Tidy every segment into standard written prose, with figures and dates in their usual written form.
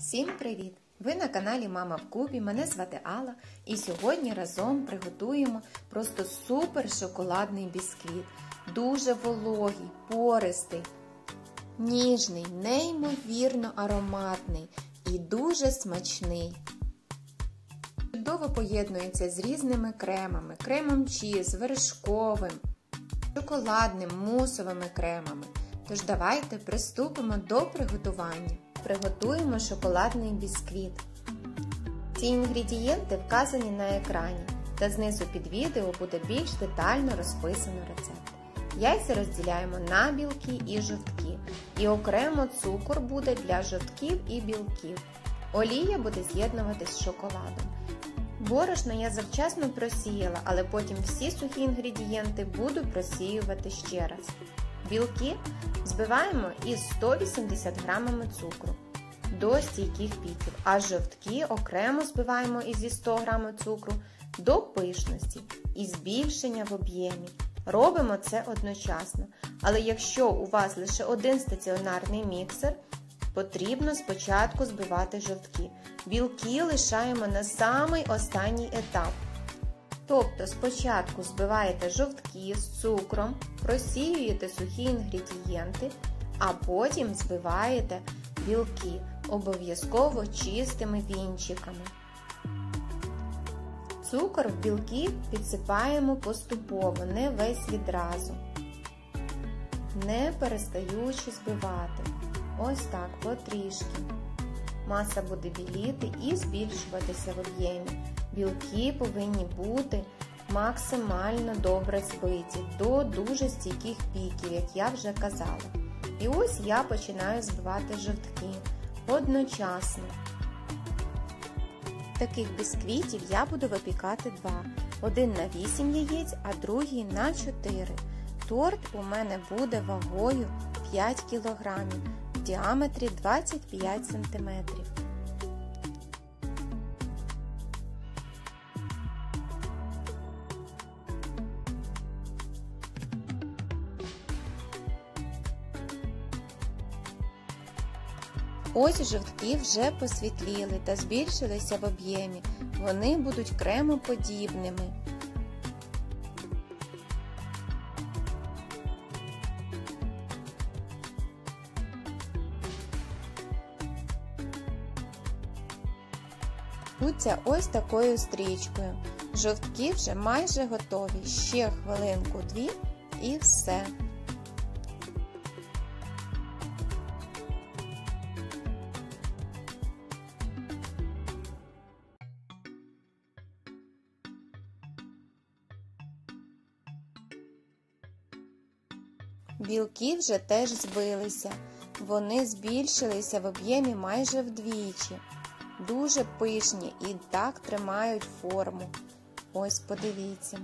Всім привіт! Ви на каналі Мама в Кубі, мене звати Алла, і сьогодні разом приготуємо просто супер шоколадний бісквіт. Дуже вологий, пористий, ніжний, неймовірно ароматний і дуже смачний. Чудово поєднується з різними кремами, кремом чіз, вершковим, шоколадним, мусовими кремами. Тож давайте приступимо до приготування. Приготуємо шоколадний бісквіт. Ці інгредієнти вказані на екрані, та знизу під відео буде більш детально розписано рецепт. Яйця розділяємо на білки і жовтки, і окремо цукор буде для жовтків і білків. Олія буде з'єднуватись з шоколадом. Борошно я завчасно просіяла, але потім всі сухі інгредієнти буду просіювати ще раз. Білки збиваємо із 180 грамами цукру до стійких піків, а жовтки окремо збиваємо із 100 грамів цукру до пишності і збільшення в об'ємі. Робимо це одночасно, але якщо у вас лише один стаціонарний міксер, потрібно спочатку збивати жовтки. Білки лишаємо на самий останній етап. Тобто спочатку збиваєте жовтки з цукром, просіюєте сухі інгредієнти, а потім збиваєте білки, обов'язково чистими вінчиками. Цукор в білки підсипаємо поступово, не весь відразу, не перестаючи збивати. Ось так, потрішки. Маса буде біліти і збільшуватися в об'ємі. Білки повинні бути максимально добре збиті, до дуже стійких піків, як я вже казала. І ось я починаю збивати жовтки одночасно. Таких бісквітів я буду випікати два. Один на 8 яєць, а другий на 4. Торт у мене буде вагою 5 кг, в діаметрі 25 см. Ось жовтки вже посвітліли та збільшилися в об'ємі, вони будуть кремоподібними. Печуться ось такою стрічкою. Жовтки вже майже готові, ще хвилинку-дві і все. Білки вже теж збилися, вони збільшилися в об'ємі майже вдвічі, дуже пишні і так тримають форму, ось подивіться.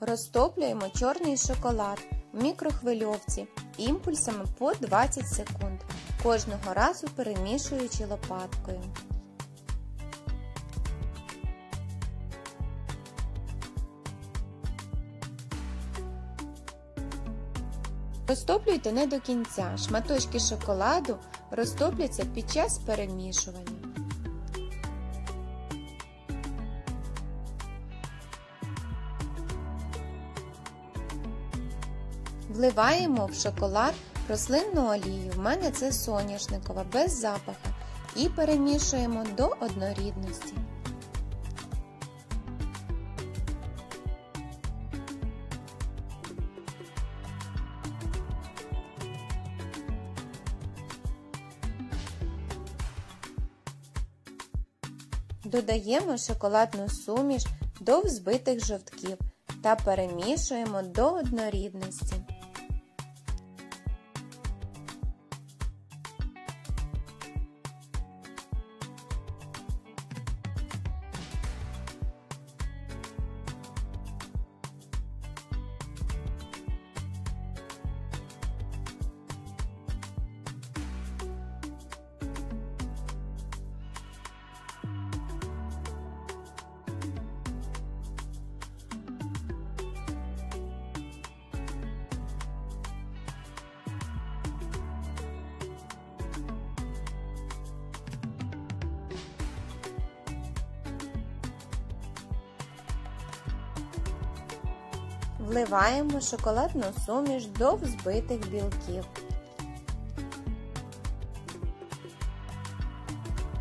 Розтоплюємо чорний шоколад в мікрохвильовці імпульсами по 20 секунд. Кожного разу перемішуючи лопаткою. Розтоплюйте не до кінця, шматочки шоколаду розтопляться під час перемішування. Вливаємо в шоколад рослинну олію, в мене це соняшникова, без запаху, і перемішуємо до однорідності. Додаємо шоколадну суміш до взбитих жовтків та перемішуємо до однорідності. Вливаємо шоколадну суміш до взбитих білків.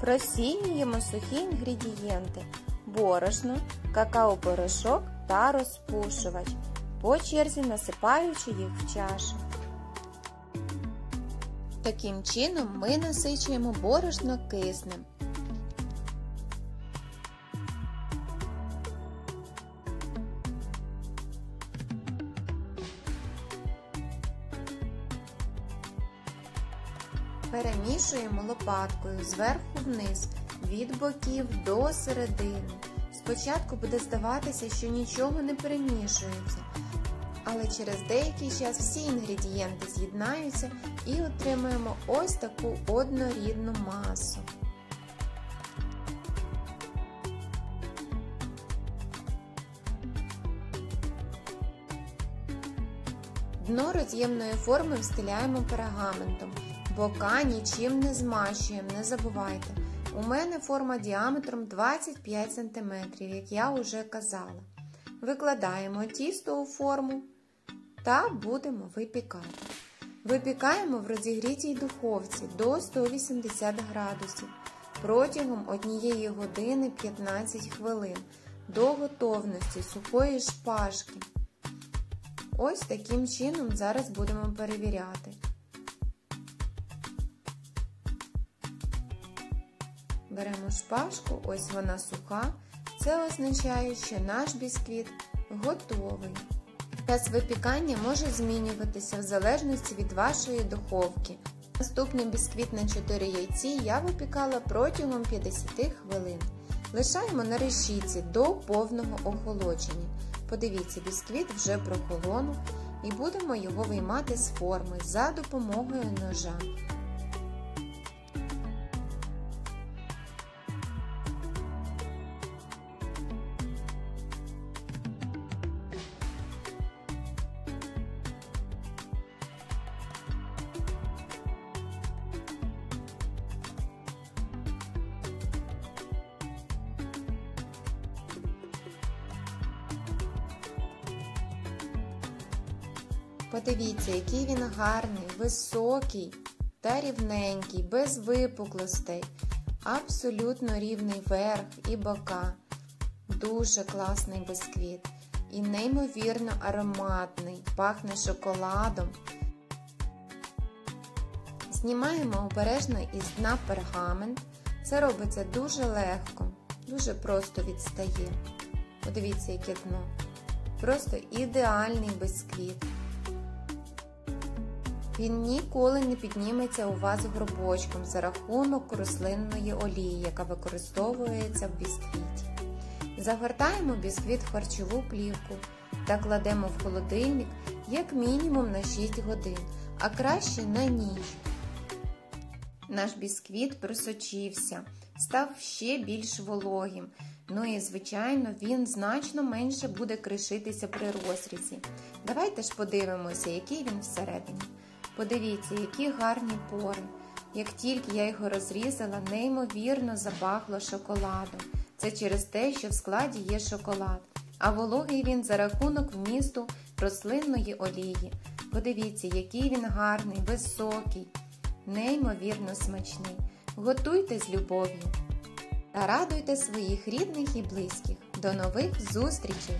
Просіюємо сухі інгредієнти – борошно, какао-порошок та розпушувач, по черзі насипаючи їх в чашу. Таким чином ми насичуємо борошно киснем. Перемішуємо лопаткою зверху вниз, від боків до середини. Спочатку буде здаватися, що нічого не перемішується, але через деякий час всі інгредієнти з'єднаються і отримаємо ось таку однорідну масу. Дно роз'ємної форми встеляємо пергаментом. Бока нічим не змащуємо, не забувайте. У мене форма діаметром 25 см, як я вже казала. Викладаємо тісто у форму та будемо випікати. Випікаємо в розігрітій духовці до 180 градусів протягом 1 години 15 хвилин до готовності сухої шпажки. Ось таким чином зараз будемо перевіряти. Беремо шпажку, ось вона суха, це означає, що наш бісквіт готовий. Час випікання може змінюватися в залежності від вашої духовки. Наступний бісквіт на 4 яйці я випікала протягом 50 хвилин. Лишаємо на решітці до повного охолодження. Подивіться, бісквіт вже прохолонув і будемо його виймати з форми за допомогою ножа. Подивіться, який він гарний, високий та рівненький, без випуклостей, абсолютно рівний верх і бока. Дуже класний бісквіт і неймовірно ароматний, пахне шоколадом. Знімаємо обережно із дна пергамент, це робиться дуже легко, дуже просто відстає. Подивіться, яке дно, просто ідеальний бісквіт. Він ніколи не підніметься у вас гробочком за рахунок рослинної олії, яка використовується в бісквіті. Загортаємо бісквіт в харчову плівку та кладемо в холодильник як мінімум на 6 годин, а краще на ніч. Наш бісквіт просочився, став ще більш вологим, ну і звичайно він значно менше буде кришитися при розрізі. Давайте ж подивимося, який він всередині. Подивіться, які гарні пори. Як тільки я його розрізала, неймовірно запахло шоколадом. Це через те, що в складі є шоколад. А вологий він за рахунок вмісту рослинної олії. Подивіться, який він гарний, високий, неймовірно смачний. Готуйте з любов'ю та радуйте своїх рідних і близьких. До нових зустрічей!